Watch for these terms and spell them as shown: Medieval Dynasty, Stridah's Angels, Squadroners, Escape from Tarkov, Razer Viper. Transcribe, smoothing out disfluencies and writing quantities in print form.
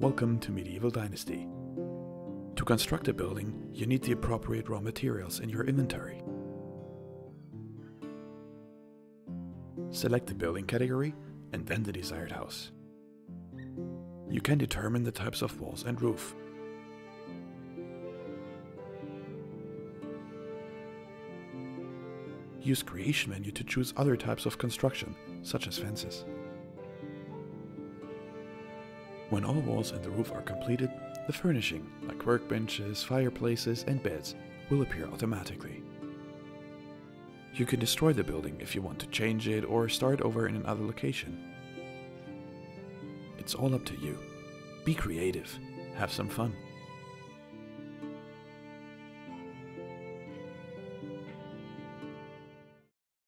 Welcome to Medieval Dynasty. To construct a building, you need the appropriate raw materials in your inventory. Select the building category and then the desired house. You can determine the types of walls and roof. Use creation menu to choose other types of construction, such as fences. When all walls and the roof are completed, the furnishing, like workbenches, fireplaces and beds, will appear automatically. You can destroy the building if you want to change it or start over in another location. It's all up to you. Be creative, have some fun.